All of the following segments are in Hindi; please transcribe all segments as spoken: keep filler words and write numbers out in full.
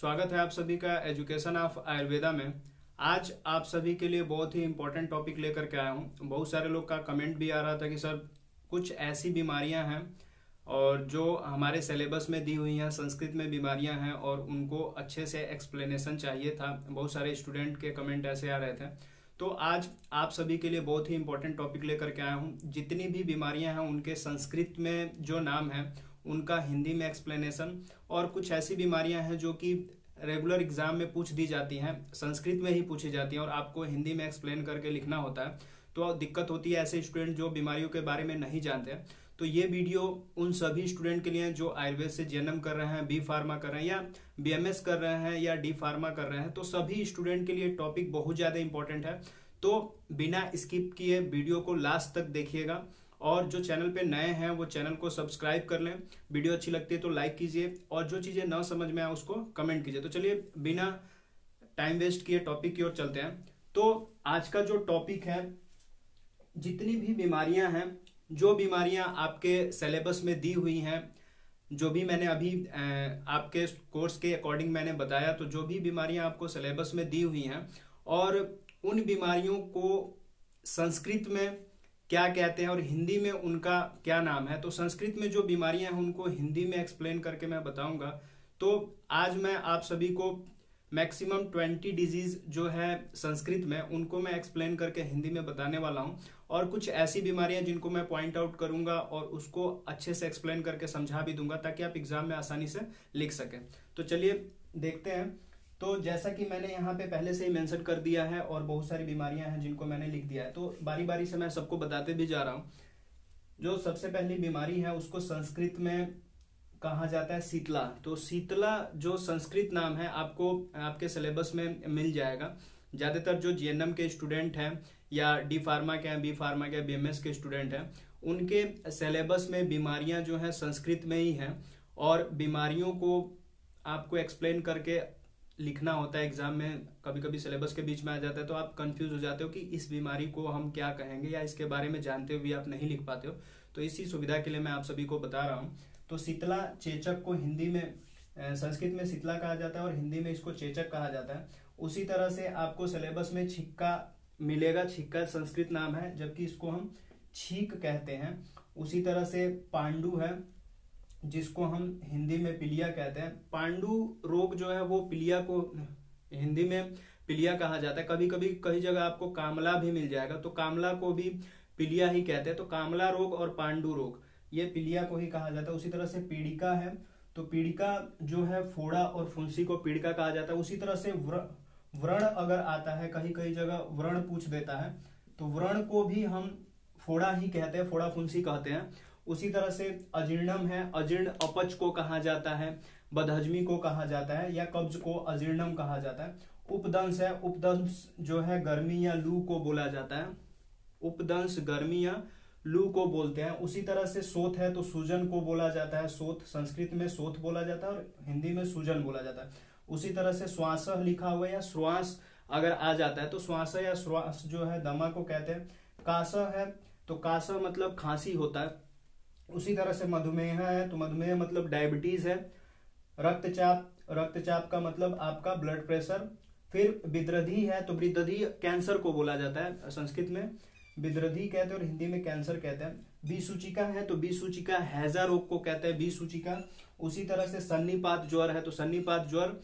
स्वागत है आप सभी का एजुकेशन ऑफ आयुर्वेदा में। आज आप सभी के लिए बहुत ही इम्पोर्टेंट टॉपिक लेकर के आया हूँ। बहुत सारे लोग का कमेंट भी आ रहा था कि सर कुछ ऐसी बीमारियाँ हैं और जो हमारे सिलेबस में दी हुई हैं, संस्कृत में बीमारियाँ हैं और उनको अच्छे से एक्सप्लेनेशन चाहिए था। बहुत सारे स्टूडेंट के कमेंट ऐसे आ रहे थे, तो आज आप सभी के लिए बहुत ही इम्पोर्टेंट टॉपिक लेकर के आया हूँ। जितनी भी बीमारियाँ हैं उनके संस्कृत में जो नाम हैं उनका हिंदी में एक्सप्लेनेशन, और कुछ ऐसी बीमारियां हैं जो कि रेगुलर एग्जाम में पूछ दी जाती हैं, संस्कृत में ही पूछी जाती हैं और आपको हिंदी में एक्सप्लेन करके लिखना होता है, तो दिक्कत होती है ऐसे स्टूडेंट जो बीमारियों के बारे में नहीं जानते हैं। तो ये वीडियो उन सभी स्टूडेंट के लिए है जो आयुर्वेद से जेएनएम कर रहे हैं, बी फार्मा कर रहे हैं या बीएमएस कर रहे हैं या डी फार्मा कर रहे हैं। तो सभी स्टूडेंट के लिए टॉपिक बहुत ज़्यादा इंपॉर्टेंट है, तो बिना स्किप किए वीडियो को लास्ट तक देखिएगा। और जो चैनल पे नए हैं वो चैनल को सब्सक्राइब कर लें, वीडियो अच्छी लगती है तो लाइक कीजिए और जो चीज़ें ना समझ में आए उसको कमेंट कीजिए। तो चलिए बिना टाइम वेस्ट किए टॉपिक की ओर चलते हैं। तो आज का जो टॉपिक है, जितनी भी बीमारियां हैं, जो बीमारियां आपके सिलेबस में दी हुई हैं, जो भी मैंने अभी आपके कोर्स के अकॉर्डिंग मैंने बताया, तो जो भी बीमारियाँ आपको सिलेबस में दी हुई हैं और उन बीमारियों को संस्कृत में क्या कहते हैं और हिंदी में उनका क्या नाम है, तो संस्कृत में जो बीमारियां हैं उनको हिंदी में एक्सप्लेन करके मैं बताऊंगा। तो आज मैं आप सभी को मैक्सिमम ट्वेंटी डिजीज़ जो है संस्कृत में उनको मैं एक्सप्लेन करके हिंदी में बताने वाला हूं, और कुछ ऐसी बीमारियां जिनको मैं पॉइंट आउट करूंगा और उसको अच्छे से एक्सप्लेन करके समझा भी दूंगा ताकि आप एग्जाम में आसानी से लिख सकें। तो चलिए देखते हैं। तो जैसा कि मैंने यहाँ पे पहले से ही मेंशन कर दिया है और बहुत सारी बीमारियां हैं जिनको मैंने लिख दिया है, तो बारी बारी से मैं सबको बताते भी जा रहा हूँ। जो सबसे पहली बीमारी है उसको संस्कृत में कहा जाता है शीतला। तो शीतला जो संस्कृत नाम है आपको आपके सिलेबस में मिल जाएगा। ज़्यादातर जो जीएनएम के स्टूडेंट हैं या डी फार्मा के हैं, बी फार्मा के, बीएमएस के स्टूडेंट हैं, उनके सिलेबस में बीमारियाँ जो हैं संस्कृत में ही हैं और बीमारियों को आपको एक्सप्लेन करके लिखना होता है एग्जाम में। कभी कभी सिलेबस के बीच में आ जाता है तो आप कंफ्यूज हो जाते हो कि इस बीमारी को हम क्या कहेंगे या इसके बारे में जानते हुए भी आप नहीं लिख पाते हो, तो इसी सुविधा के लिए मैं आप सभी को बता रहा हूँ। तो शीतला चेचक को हिंदी में, संस्कृत में शीतला कहा जाता है और हिंदी में इसको चेचक कहा जाता है। उसी तरह से आपको सिलेबस में छिक्का मिलेगा। छिक्का संस्कृत नाम है जबकि इसको हम छींक कहते हैं। उसी तरह से पांडु है जिसको हम हिंदी में पीलिया कहते हैं। पांडु रोग जो है वो पीलिया को हिंदी में पीलिया कहा जाता है। कभी कभी कई जगह आपको कामला भी मिल जाएगा, तो कामला को भी पीलिया ही कहते हैं। तो कामला रोग और पांडु रोग ये पीलिया को ही कहा जाता है। उसी तरह से पीड़िका है, तो पीड़िका जो है फोड़ा और फुंसी को पीड़िका कहा जाता है। उसी तरह से व्र व्रण अगर आता है, कहीं कहीं जगह व्रण पूछ देता है, तो व्रण को भी हम फोड़ा ही कहते हैं, फोड़ा फुंसी कहते हैं। उसी तरह से अजीर्णम है, अजीर्ण अपच को कहा जाता है, बदहजमी को कहा जाता है या कब्ज को अजीर्णम कहा जाता है। उपदंश है, उपदंश जो है गर्मी या लू को बोला जाता है, उपदंश गर्मी या लू को बोलते हैं। उसी तरह से शोथ है, तो सूजन को बोला जाता है, शोथ संस्कृत में शोथ बोला जाता है और हिंदी में सूजन बोला जाता है। उसी तरह से श्वास लिखा हुआ या श्वास अगर आ जाता है तो श्वास या श्वास जो है दमा को कहते हैं। कास है, तो कास मतलब खांसी होता है। उसी तरह से मधुमेह है, तो मधुमेह मतलब डायबिटीज है। रक्तचाप, रक्तचाप का मतलब आपका ब्लड प्रेशर। फिर विद्रधि है, तो विद्रधि कैंसर को बोला जाता है, संस्कृत में विद्रधि कहते हैं और हिंदी में कैंसर कहते हैं। विसूचिका है, तो विसूचिका हैजा रोग को कहते हैं, विसूचिका। उसी तरह से सन्निपात ज्वर है, तो सन्निपात ज्वर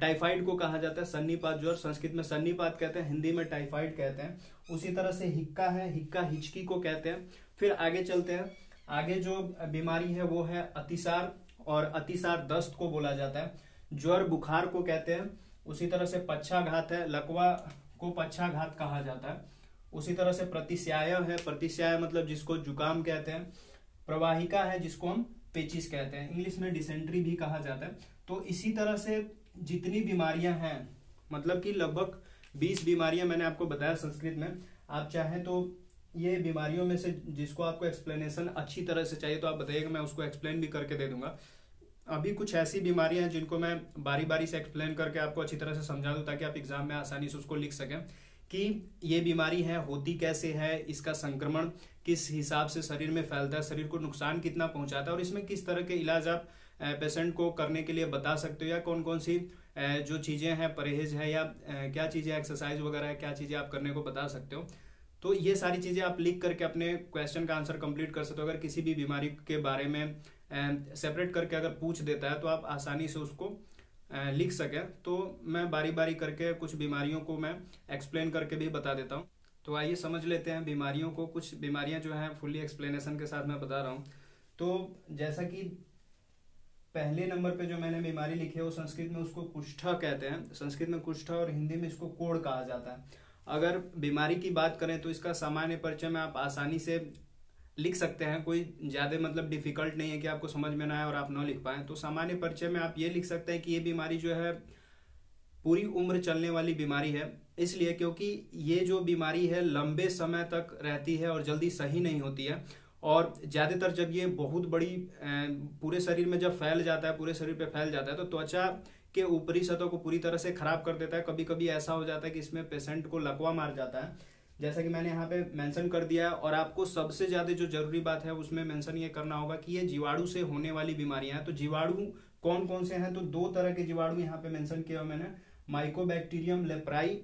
टाइफाइड को कहा जाता है, सन्निपात ज्वर। संस्कृत में सन्निपात कहते हैं, हिंदी में टाइफाइड कहते हैं। उसी तरह से हिक्का है, हिक्का हिचकी को कहते हैं। फिर आगे चलते हैं। आगे जो बीमारी है वो है अतिसार, और अतिसार दस्त को बोला जाता है, ज्वर बुखार को कहते हैं। उसी तरह से पक्षाघात है, लकवा को पक्षाघात कहा जाता है। उसी तरह से प्रतिशय है, प्रतिशय मतलब जिसको जुकाम कहते हैं। प्रवाहिका है, जिसको हम पेचिस कहते हैं, इंग्लिश में डिसेंट्री भी कहा जाता है। तो इसी तरह से जितनी बीमारियां हैं, मतलब कि लगभग बीस बीमारियां मैंने आपको बताया संस्कृत में। आप चाहें तो ये बीमारियों में से जिसको आपको एक्सप्लेनेशन अच्छी तरह से चाहिए तो आप बताइएगा, मैं उसको एक्सप्लेन भी करके दे दूंगा। अभी कुछ ऐसी बीमारियां हैं जिनको मैं बारी बारी से एक्सप्लेन करके आपको अच्छी तरह से समझा दूं ताकि आप एग्जाम में आसानी से उसको लिख सकें। कि ये बीमारी है, होती कैसे है, इसका संक्रमण किस हिसाब से शरीर में फैलता है, शरीर को नुकसान कितना पहुंचाता है और इसमें किस तरह के इलाज आप पेशेंट को करने के लिए बता सकते हो, या कौन कौन सी जो चीज़ें हैं, परहेज है, या क्या चीज़ें एक्सरसाइज वगैरह है, क्या चीज़ें आप करने को बता सकते हो। तो ये सारी चीज़ें आप लिख करके अपने क्वेश्चन का आंसर कंप्लीट कर सकते हो। अगर किसी भी बीमारी के बारे में सेपरेट करके अगर पूछ देता है तो आप आसानी से उसको लिख सकें। तो मैं बारी बारी करके कुछ बीमारियों को मैं एक्सप्लेन करके भी बता देता हूँ। तो आइए समझ लेते हैं बीमारियों को। कुछ बीमारियाँ जो हैं फुल्ली एक्सप्लेनेशन के साथ मैं बता रहा हूँ। तो जैसा कि पहले नंबर पे जो मैंने बीमारी लिखी है वो संस्कृत में उसको कुष्ठा कहते हैं, संस्कृत में कुष्ठा और हिंदी में इसको कोढ़ कहा जाता है। अगर बीमारी की बात करें तो इसका सामान्य परिचय में आप आसानी से लिख सकते हैं, कोई ज़्यादा मतलब डिफिकल्ट नहीं है कि आपको समझ में ना आए और आप ना लिख पाएँ। तो सामान्य परिचय में आप ये लिख सकते हैं कि ये बीमारी जो है पूरी उम्र चलने वाली बीमारी है, इसलिए क्योंकि ये जो बीमारी है लंबे समय तक रहती है और जल्दी सही नहीं होती है, और ज़्यादातर जब ये बहुत बड़ी पूरे शरीर में जब फैल जाता है, पूरे शरीर पे फैल जाता है तो त्वचा के ऊपरी सतह को पूरी तरह से खराब कर देता है। कभी कभी ऐसा हो जाता है कि इसमें पेशेंट को लकवा मार जाता है, जैसा कि मैंने यहाँ पे मेंशन कर दिया है। और आपको सबसे ज़्यादा जो जरूरी बात है उसमें मेंशन ये करना होगा कि ये जीवाणु से होने वाली बीमारियाँ हैं। तो जीवाणु कौन कौन से हैं, तो दो तरह के जीवाणु यहाँ पे मेंशन किया हुआ मैंने, माइकोबैक्टीरियम लेप्राई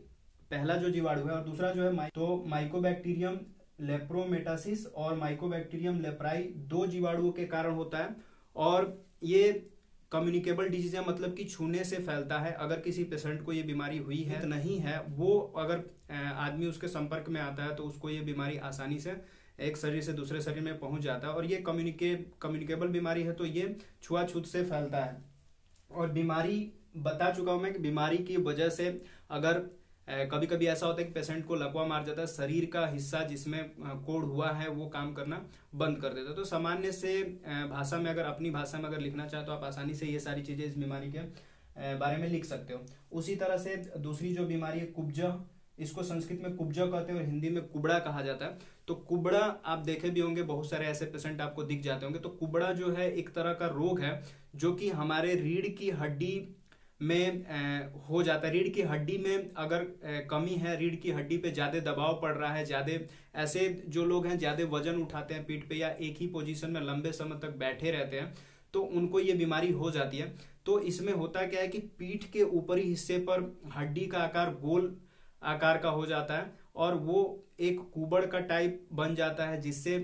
पहला जो जीवाणु है और दूसरा जो है तो माइकोबैक्टीरियम लेप्रोमेटासिस और माइकोबैक्टीरियम लेप्राई दो जीवाणुओं के कारण होता है। और ये कम्युनिकेबल डिजीज है, मतलब कि छूने से फैलता है। अगर किसी पेशेंट को ये बीमारी हुई है नहीं है, वो अगर आदमी उसके संपर्क में आता है तो उसको ये बीमारी आसानी से एक शरीर से दूसरे शरीर में पहुंच जाता है। और ये कम्युनिके कम्युनिकेबल बीमारी है तो ये छुआछूत से फैलता है। और बीमारी बता चुका हूँ मैं कि बीमारी की वजह से अगर कभी कभी ऐसा होता है कि पेशेंट को लकवा मार जाता है, शरीर का हिस्सा जिसमें कोढ़ हुआ है वो काम करना बंद कर देता है। तो सामान्य से भाषा में अगर अपनी भाषा में अगर लिखना चाहे तो आप आसानी से ये सारी चीज़ें इस बीमारी के बारे में लिख सकते हो। उसी तरह से दूसरी जो बीमारी है कुब्जा, इसको संस्कृत में कुब्जा कहते हैं और हिंदी में कुबड़ा कहा जाता है। तो कुबड़ा आप देखे भी होंगे, बहुत सारे ऐसे पेशेंट आपको दिख जाते होंगे। तो कुबड़ा जो है एक तरह का रोग है जो कि हमारे रीढ़ की हड्डी में हो जाता है। रीढ़ की हड्डी में अगर कमी है, रीढ़ की हड्डी पे ज़्यादा दबाव पड़ रहा है, ज़्यादा ऐसे जो लोग हैं ज़्यादा वजन उठाते हैं पीठ पे या एक ही पोजीशन में लंबे समय तक बैठे रहते हैं तो उनको ये बीमारी हो जाती है। तो इसमें होता क्या है कि पीठ के ऊपरी हिस्से पर हड्डी का आकार गोल आकार का हो जाता है और वो एक कुबड़ का टाइप बन जाता है, जिससे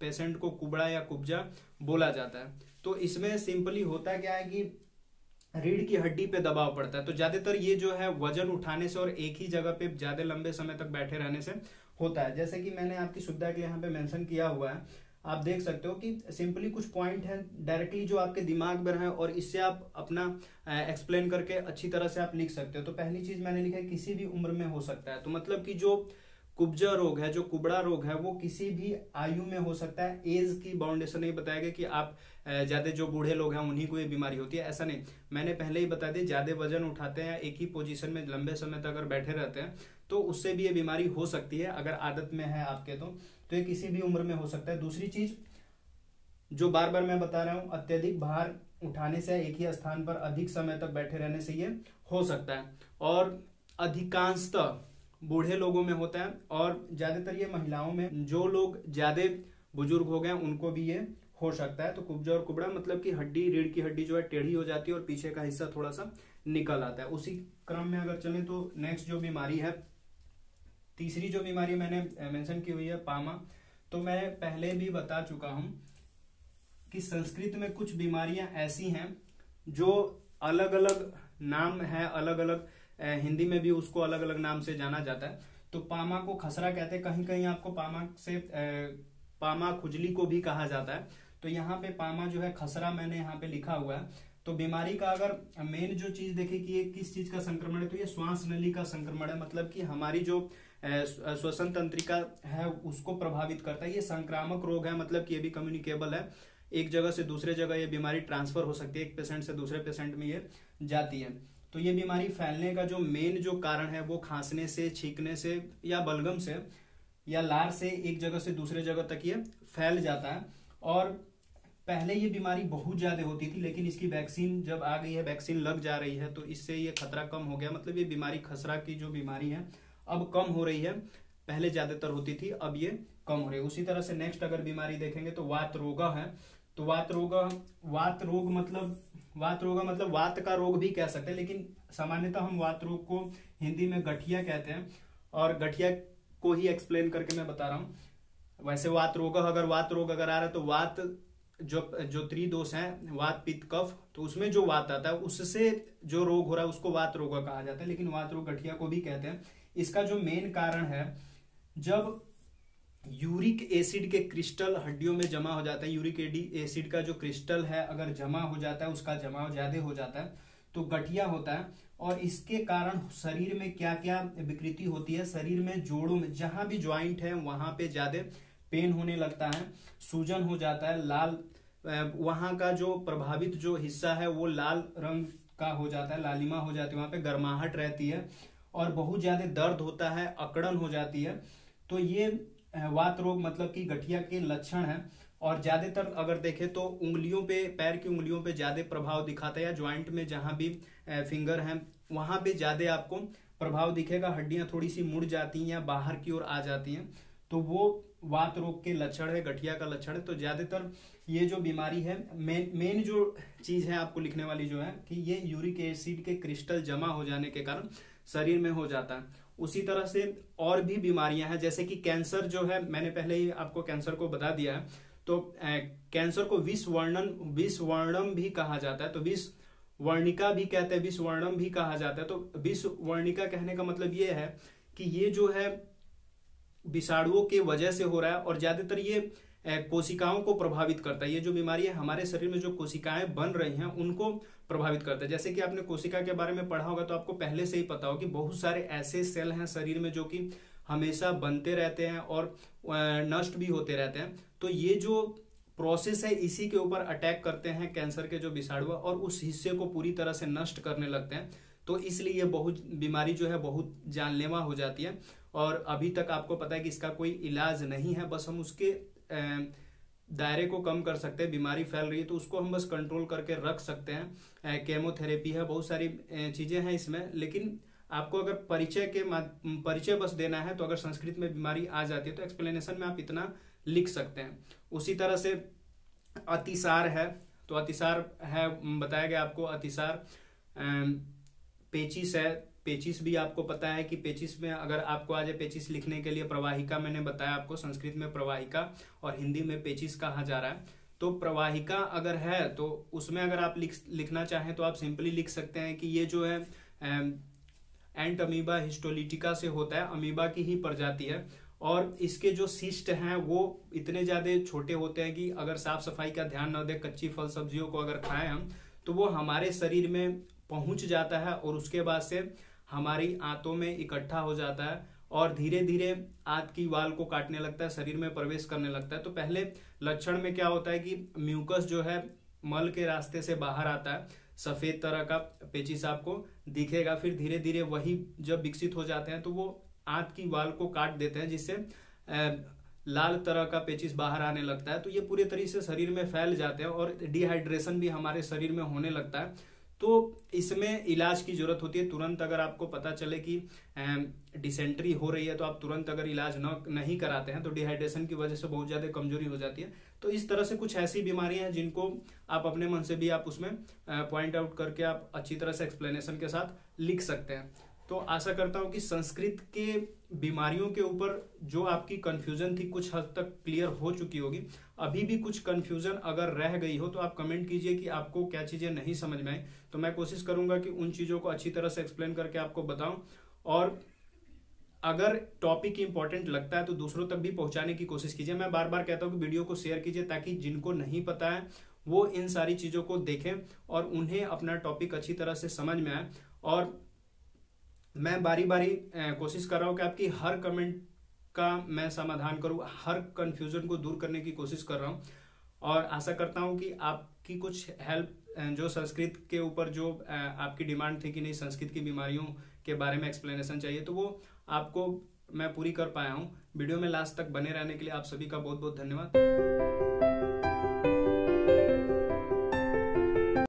पेशेंट को कुबड़ा या कुब्जा बोला जाता है। तो इसमें सिंपली होता क्या है कि रीढ़ की हड्डी पे दबाव पड़ता है, तो ज़्यादातर ये जो है वजन उठाने से और एक ही जगह पे ज़्यादा लंबे समय तक बैठे रहने से होता है। जैसे कि मैंने आपकी सुविधा के यहाँ पे मेंशन किया हुआ है, आप देख सकते हो कि सिंपली कुछ पॉइंट हैं डायरेक्टली जो आपके दिमाग में हैं और इससे आप अपना एक्सप्लेन करके अच्छी तरह से आप लिख सकते हो। तो पहली चीज़ मैंने लिखा है किसी भी उम्र में हो सकता है, तो मतलब कि जो कुब्जा रोग है, जो कुबड़ा रोग है, वो किसी भी आयु में हो सकता है। एज की बाउंडेशन नहीं बताया गया कि आप ज़्यादा जो बूढ़े लोग हैं उन्हीं को ये बीमारी होती है, ऐसा नहीं। मैंने पहले ही बता दिया ज़्यादा वजन उठाते हैं, एक ही पोजीशन में लंबे समय तक अगर बैठे रहते हैं तो उससे भी ये बीमारी हो सकती है अगर आदत में है आपके। तो, तो ये किसी भी उम्र में हो सकता है। दूसरी चीज़ जो बार बार मैं बता रहा हूँ, अत्यधिक भार उठाने से, एक ही स्थान पर अधिक समय तक बैठे रहने से ये हो सकता है और अधिकांशतः बूढ़े लोगों में होता है और ज़्यादातर ये महिलाओं में, जो लोग ज़्यादा बुजुर्ग हो गए उनको भी ये हो सकता है। तो कुब्जा और कुबड़ा मतलब कि हड्डी, रीढ़ की हड्डी जो है टेढ़ी हो जाती है और पीछे का हिस्सा थोड़ा सा निकल आता है। उसी क्रम में अगर चलें तो नेक्स्ट जो बीमारी है, तीसरी जो बीमारी मैंने मेंशन की हुई है पामा। तो मैं पहले भी बता चुका हूँ कि संस्कृत में कुछ बीमारियाँ ऐसी हैं जो अलग अलग नाम है, अलग अलग हिंदी में भी उसको अलग अलग नाम से जाना जाता है। तो पामा को खसरा कहते हैं, कहीं कहीं आपको पामा से पामा खुजली को भी कहा जाता है। तो यहाँ पे पामा जो है खसरा मैंने यहाँ पे लिखा हुआ है। तो बीमारी का अगर मेन जो चीज़ देखे कि ये किस चीज़ का संक्रमण है, तो ये श्वास नली का संक्रमण है, मतलब कि हमारी जो श्वसन तंत्रिका है उसको प्रभावित करता है। ये संक्रामक रोग है, मतलब कि ये भी कम्युनिकेबल है, एक जगह से दूसरे जगह ये बीमारी ट्रांसफर हो सकती है, एक पेशेंट से दूसरे पेशेंट में ये जाती है। तो ये बीमारी फैलने का जो मेन जो कारण है वो खांसने से, छींकने से या बलगम से या लार से एक जगह से दूसरे जगह तक ये फैल जाता है। और पहले ये बीमारी बहुत ज़्यादा होती थी, लेकिन इसकी वैक्सीन जब आ गई है, वैक्सीन लग जा रही है, तो इससे ये खतरा कम हो गया। मतलब ये बीमारी खसरा की जो बीमारी है अब कम हो रही है, पहले ज्यादातर होती थी, अब ये कम हो रही है। उसी तरह से नेक्स्ट अगर बीमारी देखेंगे तो वात रोग है, तो वात रोग वात रोग मतलब वात रोग मतलब वात का रोग भी कह सकते हैं, लेकिन सामान्यतः हम वात रोग को हिंदी में गठिया कहते हैं और गठिया को ही एक्सप्लेन करके मैं बता रहा हूँ। वैसे वात रोग अगर वात रोग अगर आ रहा है तो वात जो जो त्रिदोष है वात पित्त कफ, तो उसमें जो वात आता है उससे जो रोग हो रहा है उसको वात रोग कहा जाता है, लेकिन वात रोग गठिया को भी कहते हैं। इसका जो मेन कारण है, जब यूरिक एसिड के क्रिस्टल हड्डियों में जमा हो जाता है, यूरिक एसिड का जो क्रिस्टल है अगर जमा हो जाता है, उसका जमाव ज्यादा हो जाता है तो गठिया होता है। और इसके कारण शरीर में क्या क्या विकृति होती है, शरीर में जोड़ों में जहां भी ज्वाइंट है वहां पे ज्यादा पेन होने लगता है, सूजन हो जाता है, लाल वहां का जो प्रभावित जो हिस्सा है वो लाल रंग का हो जाता है, लालिमा हो जाती है, वहां पे गर्माहट रहती है और बहुत ज्यादा दर्द होता है, अकड़न हो जाती है। तो ये वात रोग मतलब कि गठिया के लक्षण है। और ज्यादातर अगर देखें तो उंगलियों पे, पैर की उंगलियों पे ज्यादा प्रभाव दिखाता है, या ज्वाइंट में जहां भी फिंगर है वहां पे ज्यादा आपको प्रभाव दिखेगा, हड्डियां थोड़ी सी मुड़ जाती हैं या बाहर की ओर आ जाती हैं, तो वो वात रोग के लक्षण है, गठिया का लक्षण है। तो ज्यादातर ये जो बीमारी है, मेन मेन जो चीज है आपको लिखने वाली जो है कि ये यूरिक एसिड के क्रिस्टल जमा हो जाने के कारण शरीर में हो जाता है। उसी तरह से और भी बीमारियां हैं, जैसे कि कैंसर जो है, मैंने पहले ही आपको कैंसर को बता दिया है। तो कैंसर को विषवर्णन विषवर्णम भी कहा जाता है, तो विषवर्णिका भी कहते हैं, विषवर्णम भी कहा जाता है। तो विषवर्णिका कहने का मतलब ये है कि ये जो है विषाणुओं के वजह से हो रहा है और ज्यादातर ये कोशिकाओं को प्रभावित करता है। ये जो बीमारी है, हमारे शरीर में जो कोशिकाएं बन रही हैं उनको प्रभावित करता है। जैसे कि आपने कोशिका के बारे में पढ़ा होगा तो आपको पहले से ही पता हो कि बहुत सारे ऐसे सेल हैं शरीर में जो कि हमेशा बनते रहते हैं और नष्ट भी होते रहते हैं। तो ये जो प्रोसेस है इसी के ऊपर अटैक करते हैं कैंसर के जो विषाणु और उस हिस्से को पूरी तरह से नष्ट करने लगते हैं। तो इसलिए ये बहुत बीमारी जो है बहुत जानलेवा हो जाती है और अभी तक आपको पता है कि इसका कोई इलाज नहीं है, बस हम उसके दायरे को कम कर सकते हैं। बीमारी फैल रही है तो उसको हम बस कंट्रोल करके रख सकते हैं। केमोथेरेपी है, बहुत सारी चीजें हैं इसमें, लेकिन आपको अगर परिचय के परिचय बस देना है तो अगर संस्कृत में बीमारी आ जाती है तो एक्सप्लेनेशन में आप इतना लिख सकते हैं। उसी तरह से अतिसार है, तो अतिसार है बताया गया आपको, अतिसार, पेचिश है, पेचिश भी आपको पता है कि पेचिश में अगर आपको आ जाए, पेचिश लिखने के लिए प्रवाहिका, मैंने बताया आपको संस्कृत में प्रवाहिका और हिंदी में पेचिश कहा जा रहा है। तो प्रवाहिका अगर है तो उसमें अगर आप लिख लिखना चाहें तो आप सिंपली लिख सकते हैं कि ये जो है एंट अमीबा हिस्टोलिटिका से होता है, अमीबा की ही प्रजाति है और इसके जो सिस्ट हैं वो इतने ज्यादा छोटे होते हैं कि अगर साफ सफाई का ध्यान न दे, कच्ची फल सब्जियों को अगर खाएं हम तो वो हमारे शरीर में पहुंच जाता है और उसके बाद से हमारी आंतों में इकट्ठा हो जाता है और धीरे धीरे आंत की वाल को काटने लगता है, शरीर में प्रवेश करने लगता है। तो पहले लक्षण में क्या होता है कि म्यूकस जो है मल के रास्ते से बाहर आता है, सफेद तरह का पेचिश आपको दिखेगा। फिर धीरे धीरे वही जब विकसित हो जाते हैं तो वो आंत की वाल को काट देते हैं, जिससे लाल तरह का पेचिश बाहर आने लगता है। तो ये पूरे तरीके से शरीर में फैल जाते हैं और डिहाइड्रेशन भी हमारे शरीर में होने लगता है। तो इसमें इलाज की जरूरत होती है। तुरंत अगर आपको पता चले कि डिसेंट्री हो रही है तो आप तुरंत अगर इलाज न नहीं कराते हैं तो डिहाइड्रेशन की वजह से बहुत ज़्यादा कमजोरी हो जाती है। तो इस तरह से कुछ ऐसी बीमारियां हैं जिनको आप अपने मन से भी आप उसमें पॉइंट आउट करके आप अच्छी तरह से एक्सप्लेनेशन के साथ लिख सकते हैं। तो आशा करता हूँ कि संस्कृत के बीमारियों के ऊपर जो आपकी कन्फ्यूजन थी कुछ हद तक क्लियर हो चुकी होगी। अभी भी कुछ कन्फ्यूजन अगर रह गई हो तो आप कमेंट कीजिए कि आपको क्या चीज़ें नहीं समझ में आई, तो मैं कोशिश करूंगा कि उन चीज़ों को अच्छी तरह से एक्सप्लेन करके आपको बताऊं। और अगर टॉपिक इंपॉर्टेंट लगता है तो दूसरों तक भी पहुंचाने की कोशिश कीजिए। मैं बार बार कहता हूँ कि वीडियो को शेयर कीजिए ताकि जिनको नहीं पता है वो इन सारी चीज़ों को देखें और उन्हें अपना टॉपिक अच्छी तरह से समझ में आए। और मैं बारी बारी कोशिश कर रहा हूँ कि आपकी हर कमेंट का मैं समाधान करूँ, हर कन्फ्यूजन को दूर करने की कोशिश कर रहा हूँ और आशा करता हूँ कि आपकी कुछ हेल्प, जो संस्कृत के ऊपर जो आपकी डिमांड थी कि नहीं संस्कृत की बीमारियों के बारे में एक्सप्लेनेशन चाहिए, तो वो आपको मैं पूरी कर पाया हूँ। वीडियो में लास्ट तक बने रहने के लिए आप सभी का बहुत बहुत धन्यवाद।